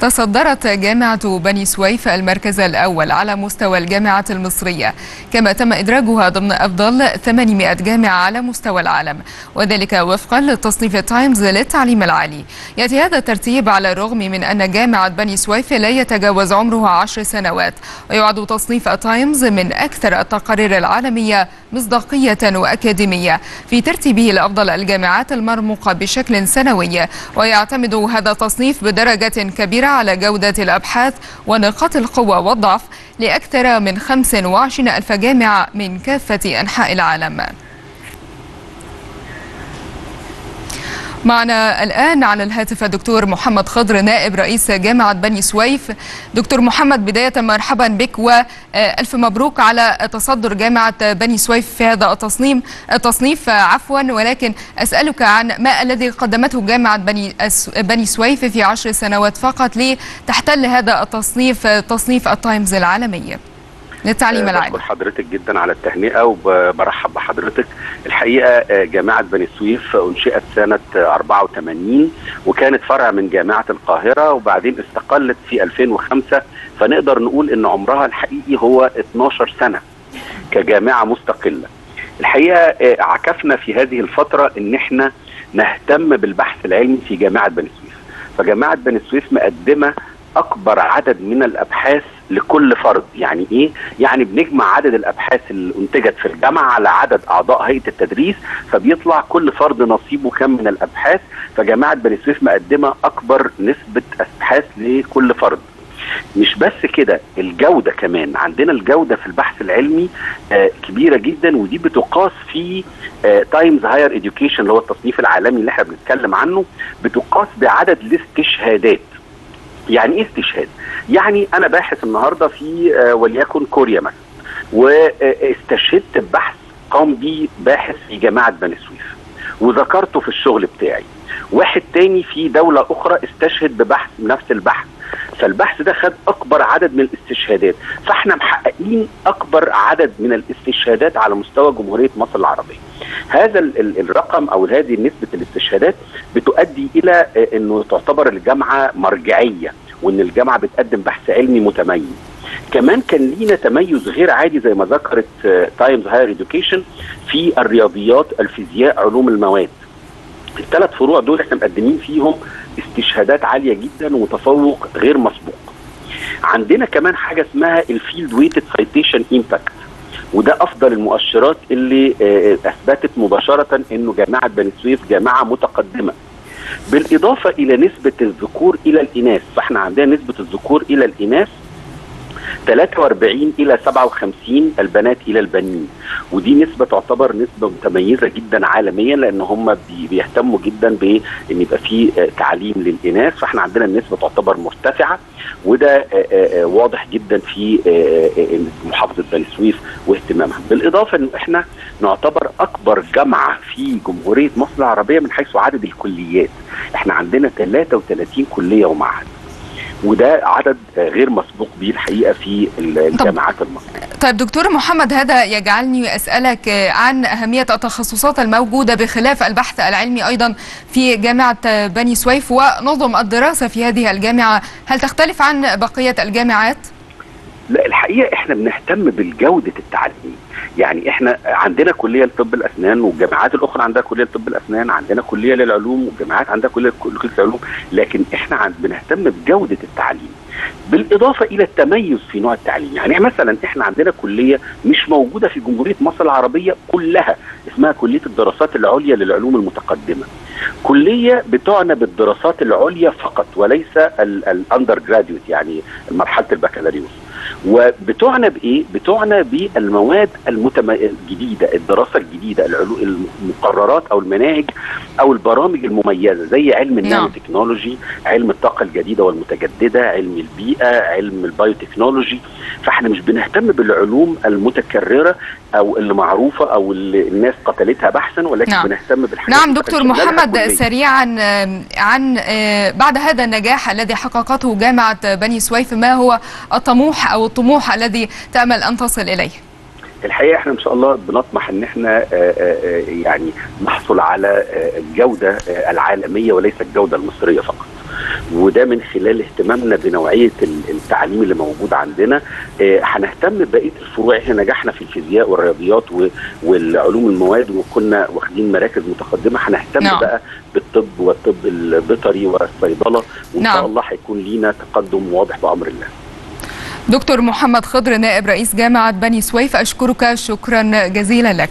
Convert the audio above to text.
تصدرت جامعة بني سويف المركز الأول على مستوى الجامعة المصرية، كما تم إدراجها ضمن أفضل 800 جامعة على مستوى العالم، وذلك وفقا لتصنيف تايمز للتعليم العالي. يأتي هذا الترتيب على الرغم من أن جامعة بني سويف لا يتجاوز عمرها 10 سنوات، ويعد تصنيف تايمز من أكثر التقارير العالمية مصداقية وأكاديمية في ترتيبه لأفضل الجامعات المرموقة بشكل سنوي، ويعتمد هذا التصنيف بدرجة كبيرة على جودة الأبحاث ونقاط القوة والضعف لأكثر من 25,000 جامعة من كافة أنحاء العالم. معنا الآن على الهاتف الدكتور محمد خضر، نائب رئيس جامعة بني سويف. دكتور محمد، بداية مرحبا بك وألف مبروك على تصدر جامعة بني سويف في هذا التصنيف ولكن أسألك عن ما الذي قدمته جامعة بني سويف في 10 سنوات فقط لتحتل هذا التصنيف، تصنيف التايمز العالمي للتعليم العالي. بشكر حضرتك جدا على التهنئه وبرحب بحضرتك. الحقيقه جامعه بني سويف انشئت سنه 84 وكانت فرع من جامعه القاهره، وبعدين استقلت في 2005، فنقدر نقول ان عمرها الحقيقي هو 12 سنه كجامعه مستقله. الحقيقه عكفنا في هذه الفتره ان احنا نهتم بالبحث العلمي في جامعه بني سويف، فجامعه بني سويف مقدمه اكبر عدد من الابحاث لكل فرد. يعني ايه؟ يعني بنجمع عدد الابحاث اللي انتجت في الجامعه على عدد اعضاء هيئه التدريس، فبيطلع كل فرد نصيبه كم من الابحاث، فجامعه بني سويف مقدمه اكبر نسبه ابحاث لكل فرد. مش بس كده، الجوده كمان، عندنا الجوده في البحث العلمي كبيره جدا، ودي بتقاس في تايمز هاير إديوكيشن اللي هو التصنيف العالمي اللي احنا بنتكلم عنه، بتقاس بعدد الاستشهادات. يعني ايه استشهاد؟ يعني انا باحث النهارده في وليكن كوريا مثلا، واستشهدت ببحث قام بيه باحث في جامعه بني سويف وذكرته في الشغل بتاعي. واحد تاني في دوله اخرى استشهد ببحث نفس البحث، فالبحث ده خد اكبر عدد من الاستشهادات، فاحنا محققين اكبر عدد من الاستشهادات على مستوى جمهوريه مصر العربيه. هذا الرقم او هذه نسبه الاستشهادات بتؤدي الى انه تعتبر الجامعه مرجعيه، وان الجامعه بتقدم بحث علمي متميز. كمان كان لينا تميز غير عادي زي ما ذكرت تايمز هاير إديوكيشن في الرياضيات، الفيزياء، علوم المواد. الثلاث فروع دول احنا مقدمين فيهم استشهادات عاليه جدا وتفوق غير مسبوق. عندنا كمان حاجه اسمها الفيلد ويتد سايتيشن امباكت، وده افضل المؤشرات اللي اثبتت مباشره انه جامعه بني سويف جامعه متقدمه. بالاضافه الى نسبه الذكور الى الاناث، فاحنا عندنا نسبه الذكور الى الاناث 43 الى 57، البنات الى البنين، ودي نسبه تعتبر نسبه متميزه جدا عالميا، لان هم بيهتموا جدا بان يبقى في تعليم للاناث، فاحنا عندنا النسبه تعتبر مرتفعه، وده واضح جدا في محافظه بني سويف واهتمامها. بالاضافه ان احنا نعتبر اكبر جامعه في جمهوريه مصر العربيه من حيث عدد الكليات، احنا عندنا 33 كليه ومعهد، وده عدد غير مسبوق به الحقيقه في الجامعات المصريه. طيب دكتور محمد، هذا يجعلني اسالك عن اهميه التخصصات الموجوده بخلاف البحث العلمي ايضا في جامعه بني سويف، ونظم الدراسه في هذه الجامعه هل تختلف عن بقيه الجامعات؟ لا الحقيقه احنا بنهتم بالجوده التعليم. يعني احنا عندنا كليه لطب الاسنان، والجامعات الاخرى عندها كليه لطب الاسنان، عندنا كليه للعلوم، والجامعات عندها كليه للعلوم، لكن احنا بنهتم بجوده التعليم. بالاضافه الى التميز في نوع التعليم، يعني مثلا احنا عندنا كليه مش موجوده في جمهوريه مصر العربيه كلها، اسمها كليه الدراسات العليا للعلوم المتقدمه. كليه بتعنى بالدراسات العليا فقط وليس الاندر جراديوت، يعني مرحله البكالوريوس. وبتعنى بايه؟ بتعنى بالمواد الجديده، الدراسه الجديده، المقررات او المناهج او البرامج المميزه زي علم النانو تكنولوجي، علم الطاقه الجديده والمتجدده، علم البيئه، علم البيوتكنولوجي. فاحنا مش بنهتم بالعلوم المتكرره او اللي معروفه او اللي الناس قتلتها بحثا، ولكن بنهتم بالحاجات. نعم دكتور محمد، سريعا عن بعد هذا النجاح الذي حققته جامعه بني سويف، ما هو الطموح او الطموح الذي تأمل ان تصل اليه؟ الحقيقه احنا ان شاء الله بنطمح ان احنا يعني نحصل على الجوده العالميه وليس الجوده المصريه فقط. وده من خلال اهتمامنا بنوعيه التعليم اللي موجود عندنا. هنهتم ببقيه الفروع. احنا نجحنا في الفيزياء والرياضيات والعلوم المواد وكنا واخدين مراكز متقدمه، هنهتم بقى بالطب والطب البيطري والصيدله، وان شاء الله هيكون لينا تقدم واضح بامر الله. دكتور محمد خضر نائب رئيس جامعة بني سويف، أشكرك شكرا جزيلا لك.